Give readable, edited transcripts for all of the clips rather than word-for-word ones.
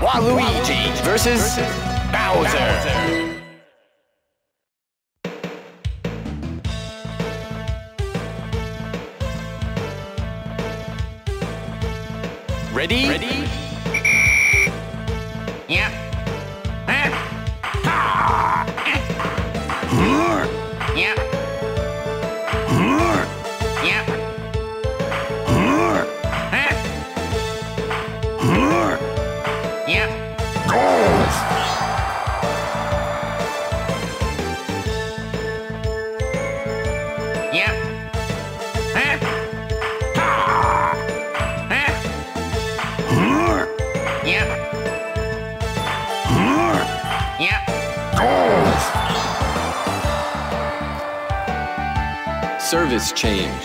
Waluigi versus Bowser. Ready? Ready? Yeah. Yeah. Service change.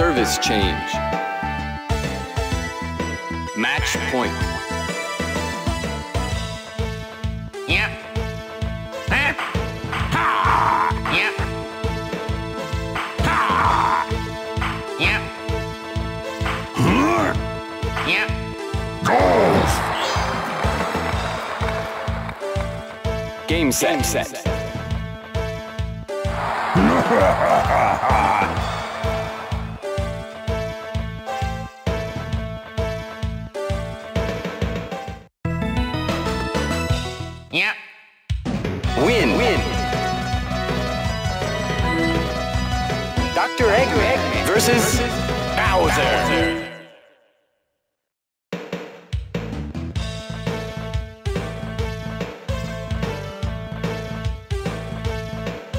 Service change. Match point. Yep. Yep. Yep. Yep. Goals. Game set. Game set. Doctor Eggman versus Bowser.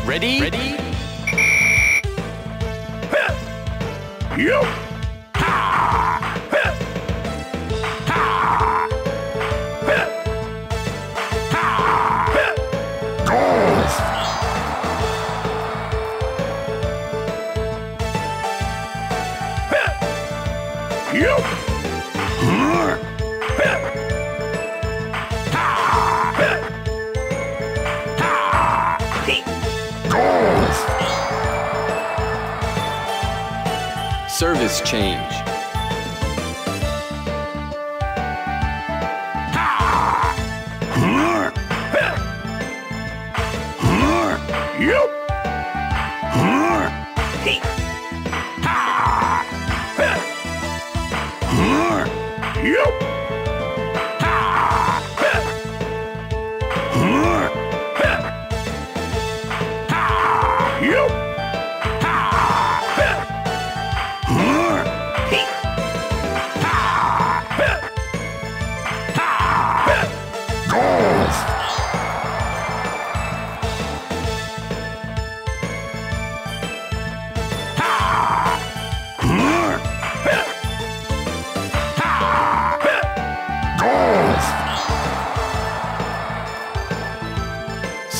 Ready? Ready? Yo. Service change.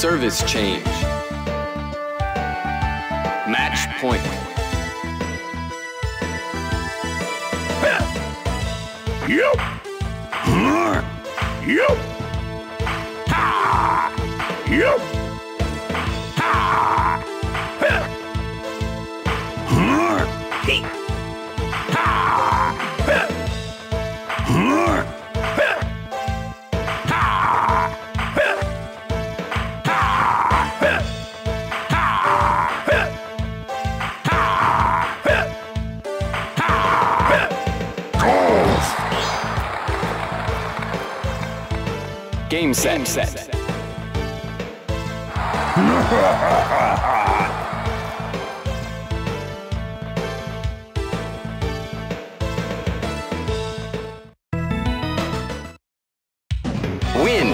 Service change. Match point. Yup. Yup. Ha. Yup. Ha. Hey. Ha. Game set. Game set. win.